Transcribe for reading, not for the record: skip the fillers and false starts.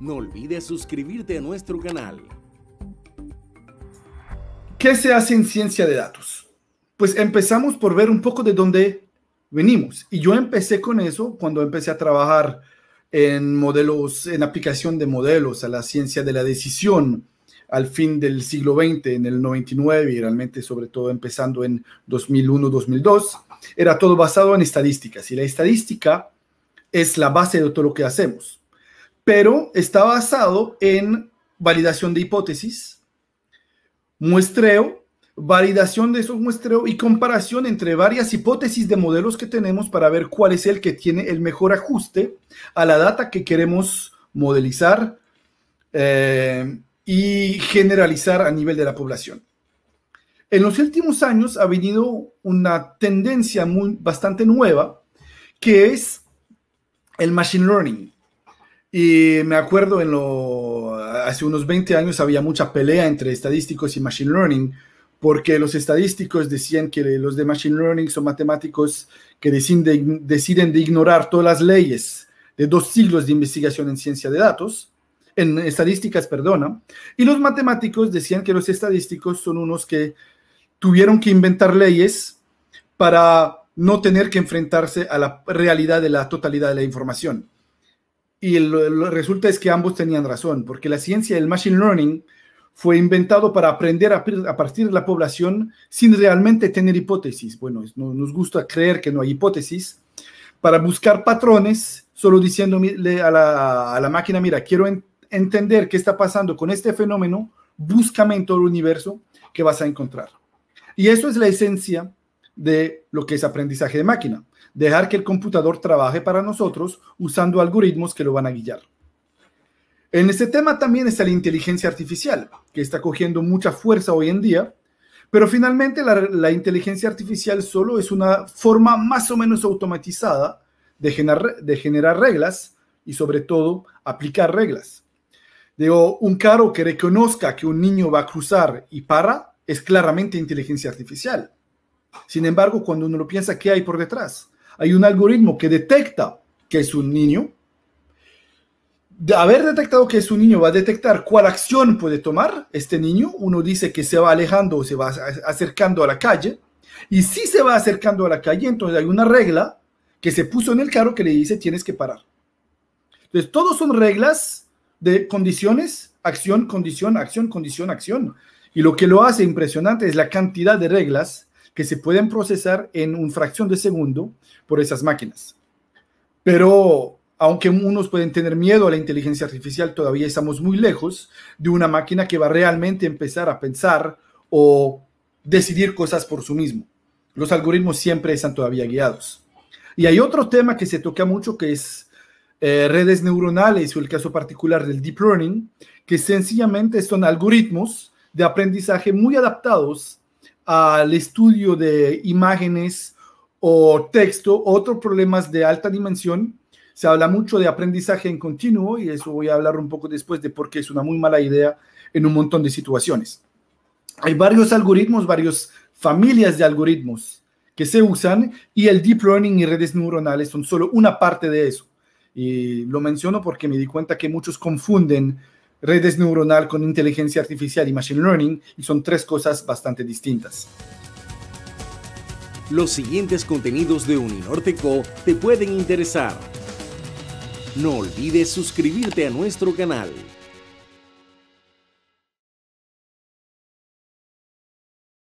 No olvides suscribirte a nuestro canal. ¿Qué se hace en ciencia de datos? Pues empezamos por ver un poco de dónde venimos. Y yo empecé con eso cuando empecé a trabajar en modelos, en aplicación de modelos a la ciencia de la decisión al fin del siglo XX, en el 99 y realmente sobre todo empezando en 2001-2002. Era todo basado en estadísticas y la estadística es la base de todo lo que hacemos. Pero está basado en validación de hipótesis, muestreo, validación de esos muestreos y comparación entre varias hipótesis de modelos que tenemos para ver cuál es el que tiene el mejor ajuste a la data que queremos modelizar y generalizar a nivel de la población. En los últimos años ha venido una tendencia bastante nueva que es el machine learning. Y me acuerdo hace unos 20 años había mucha pelea entre estadísticos y machine learning porque los estadísticos decían que los de machine learning son matemáticos que deciden de ignorar todas las leyes de 2 siglos de investigación en ciencia de datos, en estadísticas, perdona, y los matemáticos decían que los estadísticos son unos que tuvieron que inventar leyes para no tener que enfrentarse a la realidad de la totalidad de la información. Y el resultado es que ambos tenían razón, porque la ciencia del machine learning fue inventado para aprender a partir de la población sin realmente tener hipótesis. Bueno, nos gusta creer que no hay hipótesis, para buscar patrones, solo diciéndole a la máquina, mira, quiero entender qué está pasando con este fenómeno, búscame en todo el universo que vas a encontrar. Y eso es la esencia de lo que es aprendizaje de máquina, dejar que el computador trabaje para nosotros usando algoritmos que lo van a guiar. En este tema también está la inteligencia artificial, que está cogiendo mucha fuerza hoy en día, pero finalmente la inteligencia artificial solo es una forma más o menos automatizada de generar reglas y sobre todo aplicar reglas. Digo, un carro que reconozca que un niño va a cruzar y para es claramente inteligencia artificial. Sin embargo, cuando uno lo piensa, ¿qué hay por detrás? Hay un algoritmo que detecta que es un niño. De haber detectado que es un niño, va a detectar cuál acción puede tomar este niño. Uno dice que se va alejando o se va acercando a la calle. Y si se va acercando a la calle, entonces hay una regla que se puso en el carro que le dice tienes que parar. Entonces, todos son reglas de condiciones, acción, condición, acción, condición, acción. Y lo que lo hace impresionante es la cantidad de reglas que se pueden procesar en una fracción de segundo por esas máquinas. Pero aunque unos pueden tener miedo a la inteligencia artificial, todavía estamos muy lejos de una máquina que va realmente a empezar a pensar o decidir cosas por sí mismo. Los algoritmos siempre están todavía guiados. Y hay otro tema que se toca mucho que es redes neuronales o el caso particular del Deep Learning, que sencillamente son algoritmos de aprendizaje muy adaptados al estudio de imágenes o texto, otros problemas de alta dimensión. Se habla mucho de aprendizaje en continuo y eso voy a hablar un poco después de por qué es una muy mala idea en un montón de situaciones. Hay varios algoritmos, varias familias de algoritmos que se usan y el deep learning y redes neuronales son solo una parte de eso. Y lo menciono porque me di cuenta que muchos confunden redes neuronales con inteligencia artificial y machine learning y son 3 cosas bastante distintas. Los siguientes contenidos de Uninorte Co. te pueden interesar. No olvides suscribirte a nuestro canal.